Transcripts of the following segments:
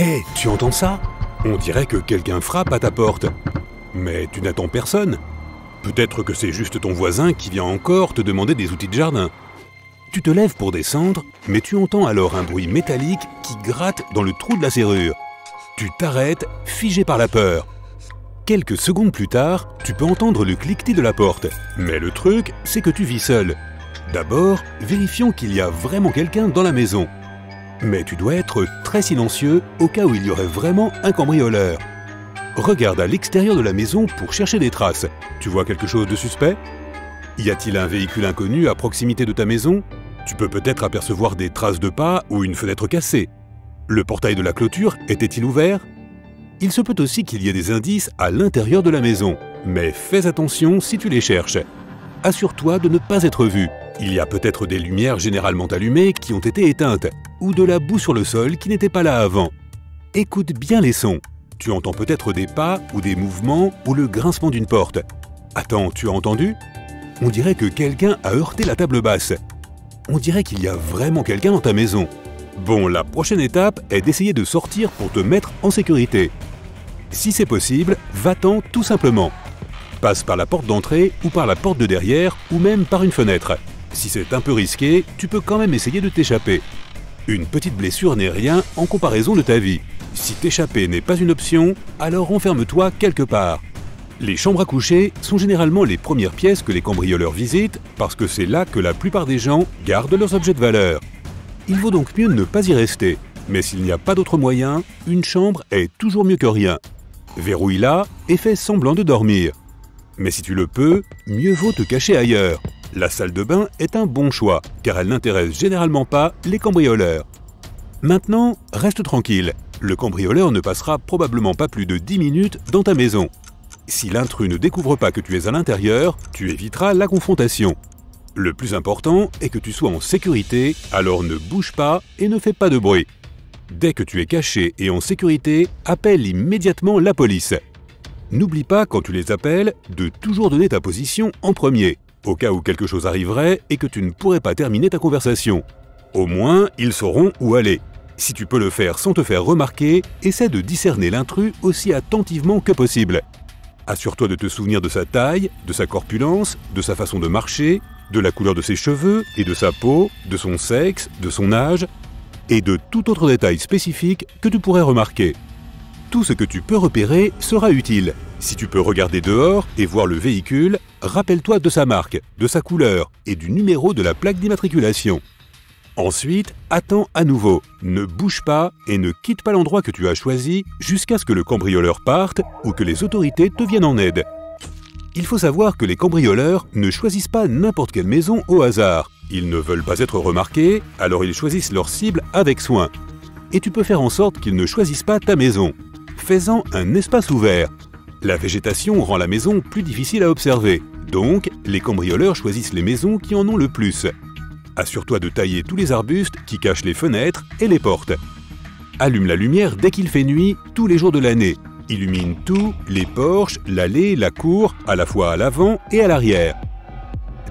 Hé, tu entends ça? On dirait que quelqu'un frappe à ta porte. Mais tu n'attends personne. Peut-être que c'est juste ton voisin qui vient encore te demander des outils de jardin. Tu te lèves pour descendre, mais tu entends alors un bruit métallique qui gratte dans le trou de la serrure. Tu t'arrêtes, figé par la peur. Quelques secondes plus tard, tu peux entendre le cliquetis de la porte. Mais le truc, c'est que tu vis seul. D'abord, vérifions qu'il y a vraiment quelqu'un dans la maison. Mais tu dois être très silencieux au cas où il y aurait vraiment un cambrioleur. Regarde à l'extérieur de la maison pour chercher des traces. Tu vois quelque chose de suspect? Y a-t-il un véhicule inconnu à proximité de ta maison? Tu peux peut-être apercevoir des traces de pas ou une fenêtre cassée. Le portail de la clôture était-il ouvert? Il se peut aussi qu'il y ait des indices à l'intérieur de la maison. Mais fais attention si tu les cherches. Assure-toi de ne pas être vu. Il y a peut-être des lumières généralement allumées qui ont été éteintes, ou de la boue sur le sol qui n'était pas là avant. Écoute bien les sons. Tu entends peut-être des pas ou des mouvements ou le grincement d'une porte. Attends, tu as entendu? On dirait que quelqu'un a heurté la table basse. On dirait qu'il y a vraiment quelqu'un dans ta maison. Bon, la prochaine étape est d'essayer de sortir pour te mettre en sécurité. Si c'est possible, va-t'en tout simplement. Passe par la porte d'entrée ou par la porte de derrière ou même par une fenêtre. Si c'est un peu risqué, tu peux quand même essayer de t'échapper. Une petite blessure n'est rien en comparaison de ta vie. Si t'échapper n'est pas une option, alors enferme-toi quelque part. Les chambres à coucher sont généralement les premières pièces que les cambrioleurs visitent parce que c'est là que la plupart des gens gardent leurs objets de valeur. Il vaut donc mieux ne pas y rester. Mais s'il n'y a pas d'autre moyen, une chambre est toujours mieux que rien. Verrouille-la et fais semblant de dormir. Mais si tu le peux, mieux vaut te cacher ailleurs. La salle de bain est un bon choix, car elle n'intéresse généralement pas les cambrioleurs. Maintenant, reste tranquille. Le cambrioleur ne passera probablement pas plus de 10 minutes dans ta maison. Si l'intrus ne découvre pas que tu es à l'intérieur, tu éviteras la confrontation. Le plus important est que tu sois en sécurité, alors ne bouge pas et ne fais pas de bruit. Dès que tu es caché et en sécurité, appelle immédiatement la police. N'oublie pas, quand tu les appelles, de toujours donner ta position en premier, au cas où quelque chose arriverait et que tu ne pourrais pas terminer ta conversation. Au moins, ils sauront où aller. Si tu peux le faire sans te faire remarquer, essaie de discerner l'intrus aussi attentivement que possible. Assure-toi de te souvenir de sa taille, de sa corpulence, de sa façon de marcher, de la couleur de ses cheveux et de sa peau, de son sexe, de son âge et de tout autre détail spécifique que tu pourrais remarquer. Tout ce que tu peux repérer sera utile. Si tu peux regarder dehors et voir le véhicule, rappelle-toi de sa marque, de sa couleur et du numéro de la plaque d'immatriculation. Ensuite, attends à nouveau. Ne bouge pas et ne quitte pas l'endroit que tu as choisi jusqu'à ce que le cambrioleur parte ou que les autorités te viennent en aide. Il faut savoir que les cambrioleurs ne choisissent pas n'importe quelle maison au hasard. Ils ne veulent pas être remarqués, alors ils choisissent leur cible avec soin. Et tu peux faire en sorte qu'ils ne choisissent pas ta maison. Fais-en un espace ouvert. La végétation rend la maison plus difficile à observer. Donc, les cambrioleurs choisissent les maisons qui en ont le plus. Assure-toi de tailler tous les arbustes qui cachent les fenêtres et les portes. Allume la lumière dès qu'il fait nuit, tous les jours de l'année. Illumine tout, les porches, l'allée, la cour, à la fois à l'avant et à l'arrière.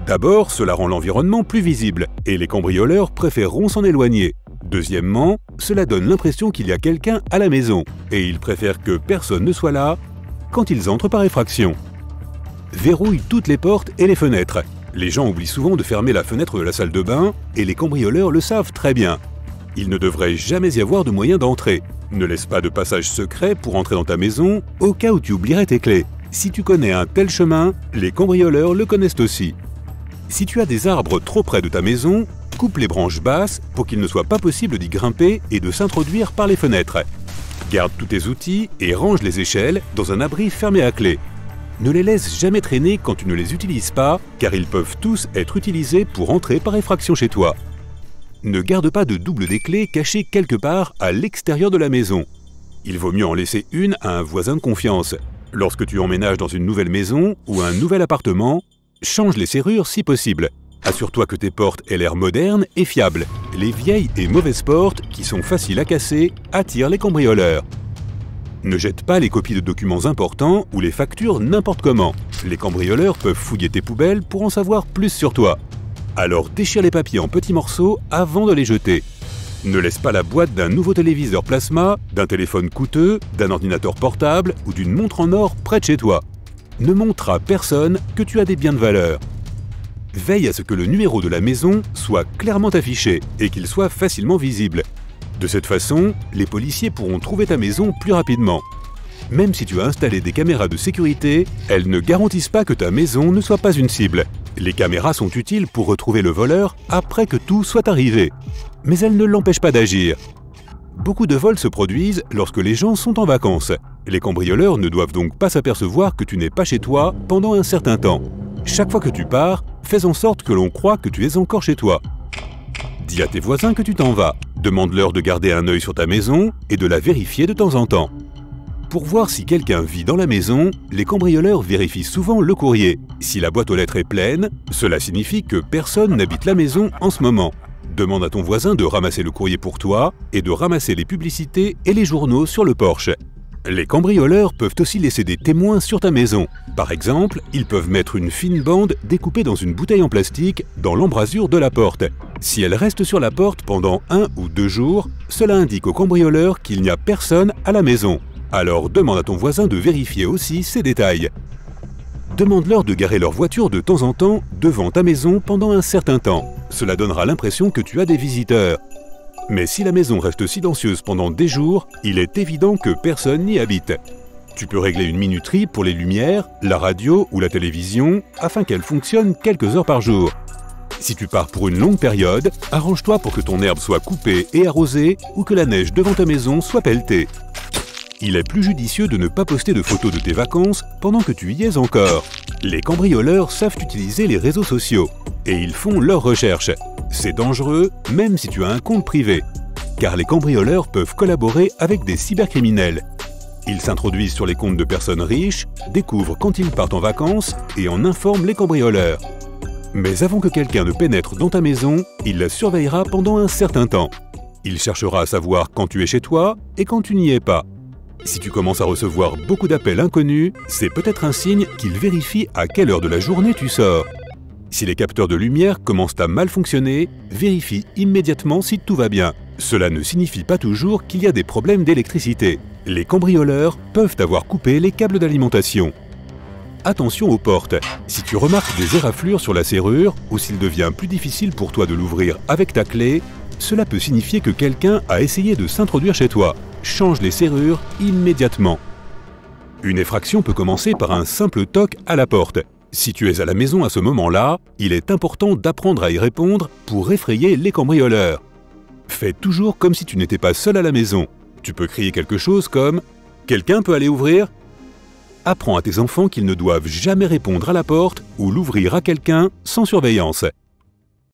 D'abord, cela rend l'environnement plus visible et les cambrioleurs préféreront s'en éloigner. Deuxièmement, cela donne l'impression qu'il y a quelqu'un à la maison et ils préfèrent que personne ne soit là quand ils entrent par effraction. Verrouille toutes les portes et les fenêtres. Les gens oublient souvent de fermer la fenêtre de la salle de bain et les cambrioleurs le savent très bien. Il ne devrait jamais y avoir de moyen d'entrer. Ne laisse pas de passage secret pour entrer dans ta maison au cas où tu oublierais tes clés. Si tu connais un tel chemin, les cambrioleurs le connaissent aussi. Si tu as des arbres trop près de ta maison, coupe les branches basses pour qu'il ne soit pas possible d'y grimper et de s'introduire par les fenêtres. Garde tous tes outils et range les échelles dans un abri fermé à clé. Ne les laisse jamais traîner quand tu ne les utilises pas, car ils peuvent tous être utilisés pour entrer par effraction chez toi. Ne garde pas de double des clés cachée quelque part à l'extérieur de la maison. Il vaut mieux en laisser une à un voisin de confiance. Lorsque tu emménages dans une nouvelle maison ou un nouvel appartement, change les serrures si possible. Assure-toi que tes portes aient l'air modernes et fiables. Les vieilles et mauvaises portes, qui sont faciles à casser, attirent les cambrioleurs. Ne jette pas les copies de documents importants ou les factures n'importe comment. Les cambrioleurs peuvent fouiller tes poubelles pour en savoir plus sur toi. Alors déchire les papiers en petits morceaux avant de les jeter. ne laisse pas la boîte d'un nouveau téléviseur plasma, d'un téléphone coûteux, d'un ordinateur portable ou d'une montre en or près de chez toi. Ne montre à personne que tu as des biens de valeur. Veille à ce que le numéro de la maison soit clairement affiché et qu'il soit facilement visible. De cette façon, les policiers pourront trouver ta maison plus rapidement. Même si tu as installé des caméras de sécurité, elles ne garantissent pas que ta maison ne soit pas une cible. Les caméras sont utiles pour retrouver le voleur après que tout soit arrivé. Mais elles ne l'empêchent pas d'agir. Beaucoup de vols se produisent lorsque les gens sont en vacances. Les cambrioleurs ne doivent donc pas s'apercevoir que tu n'es pas chez toi pendant un certain temps. Chaque fois que tu pars, fais en sorte que l'on croie que tu es encore chez toi. Dis à tes voisins que tu t'en vas. Demande-leur de garder un œil sur ta maison et de la vérifier de temps en temps. Pour voir si quelqu'un vit dans la maison, les cambrioleurs vérifient souvent le courrier. Si la boîte aux lettres est pleine, cela signifie que personne n'habite la maison en ce moment. Demande à ton voisin de ramasser le courrier pour toi et de ramasser les publicités et les journaux sur le porche. Les cambrioleurs peuvent aussi laisser des témoins sur ta maison. Par exemple, ils peuvent mettre une fine bande découpée dans une bouteille en plastique dans l'embrasure de la porte. Si elle reste sur la porte pendant 1 ou 2 jours, cela indique aux cambrioleurs qu'il n'y a personne à la maison. Alors demande à ton voisin de vérifier aussi ces détails. Demande-leur de garer leur voiture de temps en temps devant ta maison pendant un certain temps. Cela donnera l'impression que tu as des visiteurs. Mais si la maison reste silencieuse pendant des jours, il est évident que personne n'y habite. Tu peux régler une minuterie pour les lumières, la radio ou la télévision afin qu'elles fonctionnent quelques heures par jour. Si tu pars pour une longue période, arrange-toi pour que ton herbe soit coupée et arrosée ou que la neige devant ta maison soit pelletée. Il est plus judicieux de ne pas poster de photos de tes vacances pendant que tu y es encore. Les cambrioleurs savent utiliser les réseaux sociaux et ils font leurs recherches. C'est dangereux, même si tu as un compte privé, car les cambrioleurs peuvent collaborer avec des cybercriminels. Ils s'introduisent sur les comptes de personnes riches, découvrent quand ils partent en vacances et en informent les cambrioleurs. Mais avant que quelqu'un ne pénètre dans ta maison, il la surveillera pendant un certain temps. Il cherchera à savoir quand tu es chez toi et quand tu n'y es pas. Si tu commences à recevoir beaucoup d'appels inconnus, c'est peut-être un signe qu'ils vérifient à quelle heure de la journée tu sors. Si les capteurs de lumière commencent à mal fonctionner, vérifie immédiatement si tout va bien. Cela ne signifie pas toujours qu'il y a des problèmes d'électricité. Les cambrioleurs peuvent avoir coupé les câbles d'alimentation. Attention aux portes. Si tu remarques des éraflures sur la serrure ou s'il devient plus difficile pour toi de l'ouvrir avec ta clé, cela peut signifier que quelqu'un a essayé de s'introduire chez toi. Change les serrures immédiatement. Une effraction peut commencer par un simple toc à la porte. Si tu es à la maison à ce moment-là, il est important d'apprendre à y répondre pour effrayer les cambrioleurs. Fais toujours comme si tu n'étais pas seul à la maison. Tu peux crier quelque chose comme « Quelqu'un peut aller ouvrir ?» Apprends à tes enfants qu'ils ne doivent jamais répondre à la porte ou l'ouvrir à quelqu'un sans surveillance.